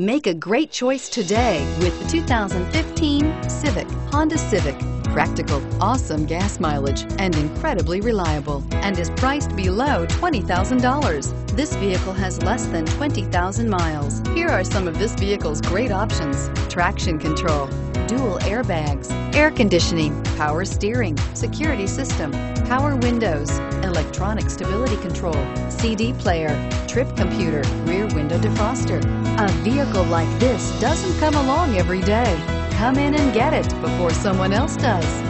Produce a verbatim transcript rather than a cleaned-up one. Make a great choice today with the two thousand fifteen Civic, Honda Civic. Practical, awesome gas mileage, and incredibly reliable, and is priced below twenty thousand dollars. This vehicle has less than twenty thousand miles. Here are some of this vehicle's great options: traction control, dual airbags, air conditioning, power steering, security system, power windows, electronic stability control, C D player, trip computer, rear window defroster. A vehicle like this doesn't come along every day. Come in and get it before someone else does.